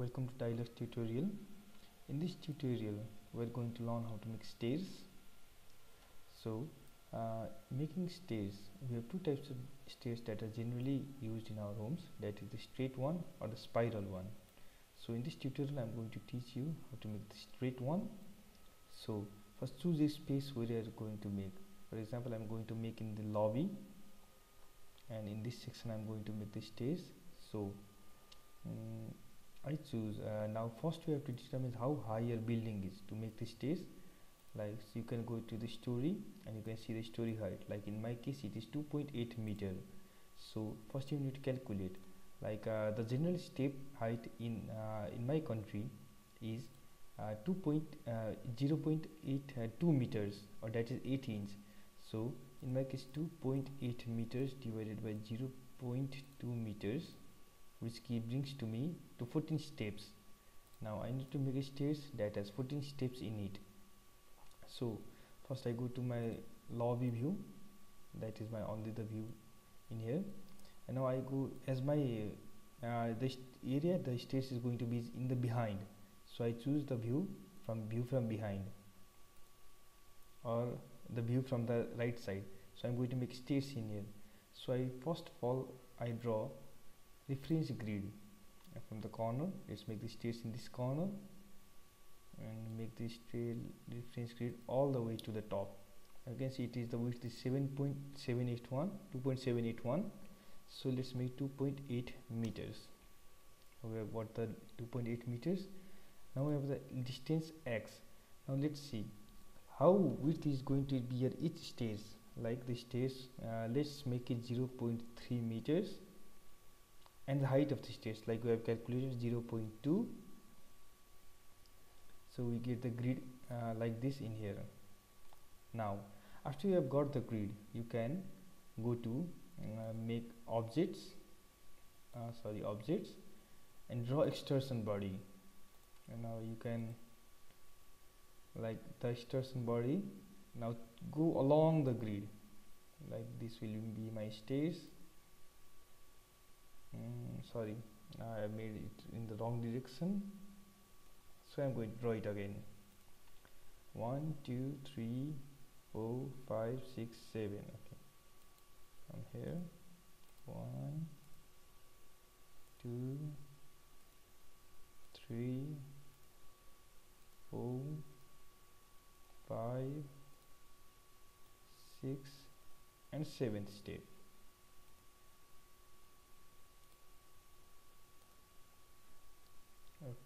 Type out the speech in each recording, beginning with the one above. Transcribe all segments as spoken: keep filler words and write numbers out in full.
Welcome to Tyler's tutorial. In this tutorial we're going to learn how to make stairs. So uh, making stairs, we have two types of stairs that are generally used in our homes, that is the straight one or the spiral one. So in this tutorial I'm going to teach you how to make the straight one. So first choose a space where you're going to make. For example, I'm going to make in the lobby, and in this section I'm going to make the stairs. So um, I choose uh, now first we have to determine how high your building is to make the stairs. Like so you can go to the story and you can see the story height. Like in my case it is two point eight meter. So first you need to calculate like uh, the general step height in uh, in my country is uh, two point zero point eight two meters, or that is eight inch. So in my case two point eight meters divided by zero point two meters, which key brings to me to fourteen steps. Now I need to make a stairs that has fourteen steps in it. So first I go to my lobby view, that is my only the view in here, and now I go as my uh, the area the stairs is going to be in the behind. So I choose the view from view from behind or the view from the right side. So I'm going to make stairs in here. So I first of all I draw reference grid from the corner. Let's make the stairs in this corner and make this trail reference grid all the way to the top. You can see it is the width is seven point seven eight one two point seven eight one. So let's make two point eight meters. We have got the two point eight meters. Now we have the distance x. Now let's see how width is going to be at each stage. Like the stairs, uh, let's make it zero point three meters, and the height of the stairs, like we have calculated, zero point two. So we get the grid uh, like this in here. Now after you have got the grid, you can go to uh, make objects uh, sorry objects and draw extrusion body. And now you can like the extrusion body, now go along the grid. Like this will be my stairs. Mm, sorry, I made it in the wrong direction, so I'm going to draw it again. One two three four five six seven. Okay, from here one two three four five six and seventh step.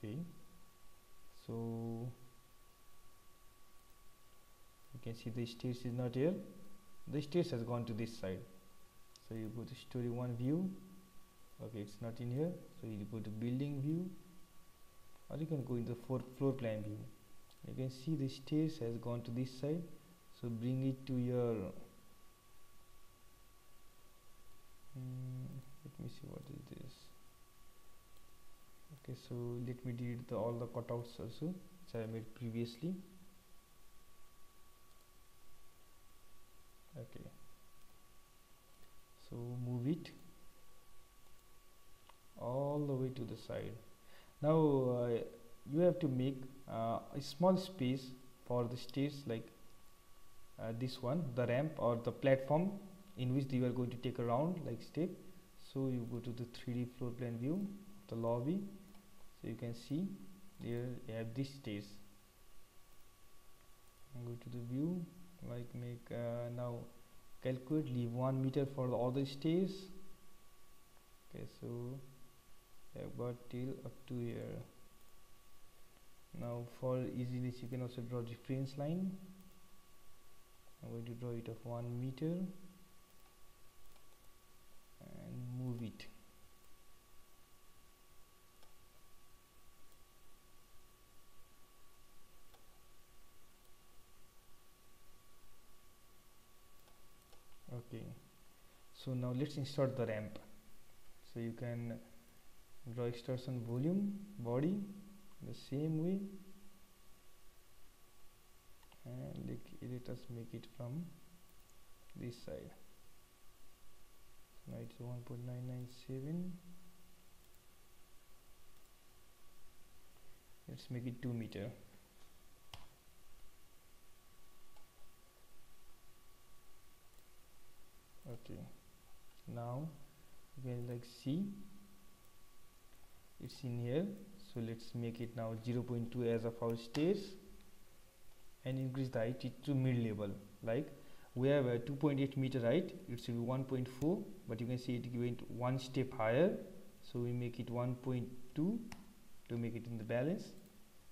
Okay, so you can see the stairs is not here, the stairs has gone to this side. So you go to story one view. Okay, it's not in here, so you go to building view, or you can go in the floor, floor plan view. You can see the stairs has gone to this side, so bring it to your um, let me see what is this. Okay, so let me delete the all the cutouts also which I made previously. Okay, so move it all the way to the side. Now uh, you have to make uh, a small space for the stairs, like uh, this one, the ramp or the platform in which you are going to take a round like step. So you go to the three D floor plan view, the lobby. So you can see there you have this stairs. Go to the view, like make uh, now calculate, leave one meter for all the stairs. Okay, so I have got till up to here. Now for easiness you can also draw reference line. I'm going to draw it of one meter and move it. Okay, so now let's insert the ramp. So you can draw extrusion volume body the same way, and let, let us make it from this side. So now it's one point nine nine seven. Let's make it two meter. Okay, now we can like see it's in here, so let's make it now zero point two as of our stairs and increase the height to mid level. Like we have a two point eight meter height, it should be one point four, but you can see it went one step higher, so we make it one point two to make it in the balance.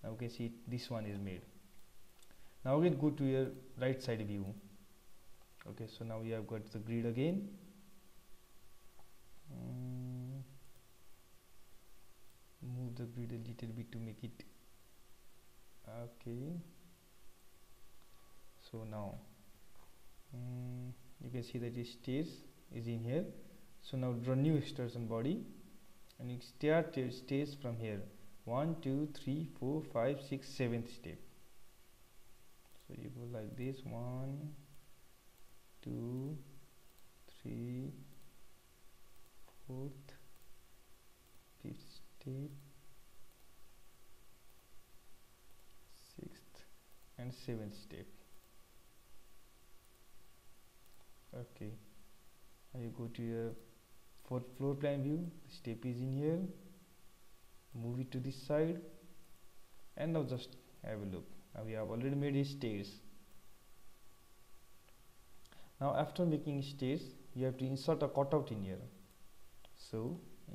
Now you can see it, this one is made. Now we can go to your right side view. Okay, so now we have got the grid again. Um, move the grid a little bit to make it okay. So now um, you can see that the stairs is in here. So now draw new extrusion body and you start your stairs from here. one, two, three, four, five, six, seventh step. So you go like this, one, two, three, fourth, fifth step, sixth and seventh step. Okay, now you go to your fourth floor plan view. The step is in here, move it to this side, and now just have a look. Now we have already made a stairs. Now after making stairs, you have to insert a cutout in here. So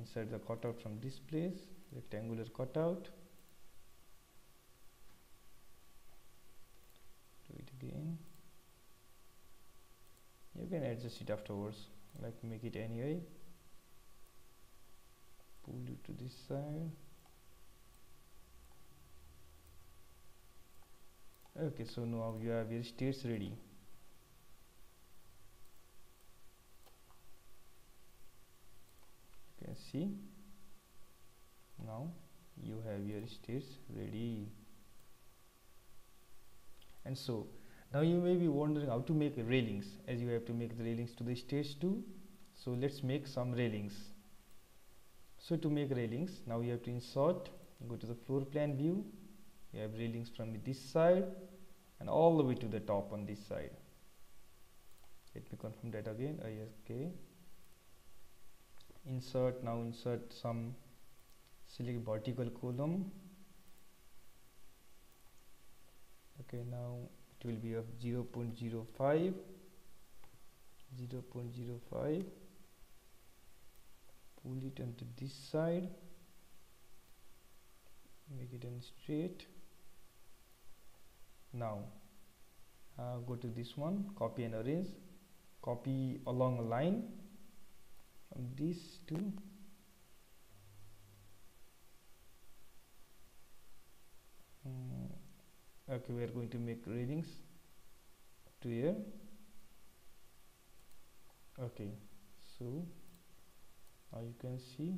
insert the cutout from this place, rectangular cutout. Do it again. You can adjust it afterwards, like make it anyway. Pull it to this side. Okay, so now you have your stairs ready. You can see now you have your stairs ready. And so now you may be wondering how to make railings, as you have to make the railings to the stairs too. So let's make some railings. So to make railings, now you have to insert, go to the floor plan view. You have railings from this side and all the way to the top on this side. Let me confirm that again. Oh, yes, okay. Insert, now insert some, select vertical column. Okay, now it will be of zero point zero five, zero point zero five, pull it onto this side, make it in straight. Now uh, go to this one, copy and arrange, copy along a line from this to um, okay, we are going to make railings to here. Okay, so now you can see,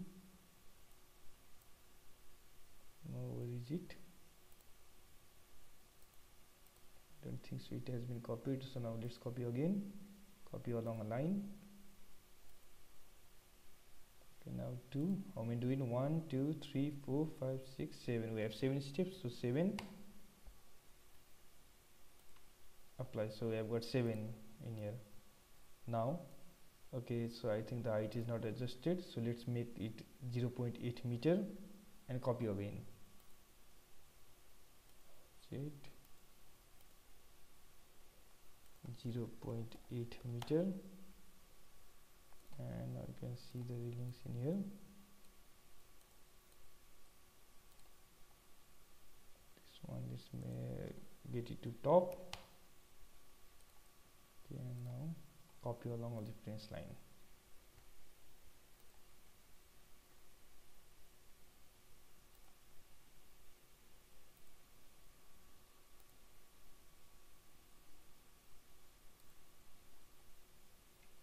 now where is it? Don't think so, it has been copied. So now let's copy again, copy along a line. Okay, now two, how many do we do? one, two, three, four, five, six, seven. We have seven steps, so seven. Apply, so we have got seven in here now. Okay, so I think the height is not adjusted, so let's make it zero point eight meter and copy again. zero point eight meter, and I can see the railings in here. This one, let's get it to top. And now copy along all the reference line.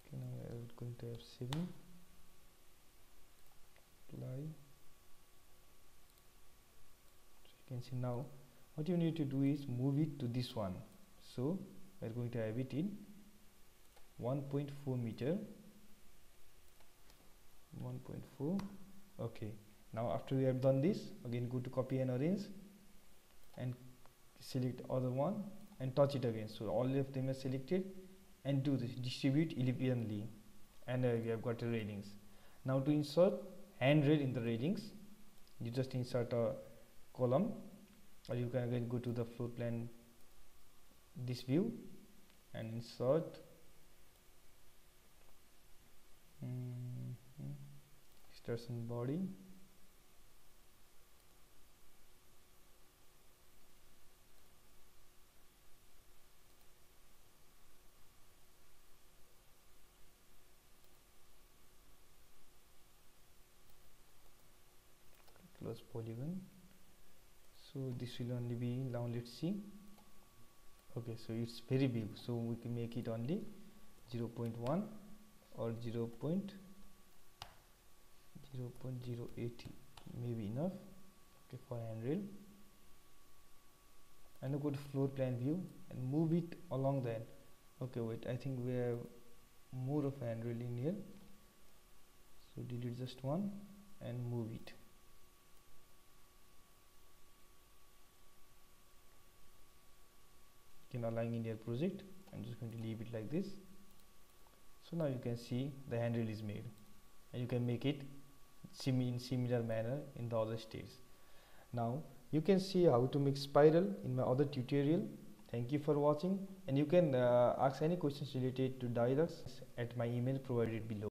Okay, now we are going to have seven. Apply. So you can see now what you need to do is move it to this one. So we are going to have it in one point four meter, one point four. Okay, now after we have done this, again go to copy and arrange, and select other one and touch it again. So all of them are selected, and do this, distribute evenly, and uh, we have got the railings. Now to insert handrail in the railings, you just insert a column, or you can again go to the floor plan, this view, and insert mm-hmm. extension body. Close polygon. So this will only be, now let's see. Okay, so it's very big, so we can make it only zero point one or zero point zero eighty may be enough. Okay, for handrail, and I'll go to floor plan view and move it along that. Okay, wait, I think we have more of handrail in here, so delete just one and move it. Align in your project. I'm just going to leave it like this. So now you can see the handrail is made, and you can make it sim in similar manner in the other states. Now you can see how to make spiral in my other tutorial. Thank you for watching, and you can uh, ask any questions related to Dialux at my email provided below.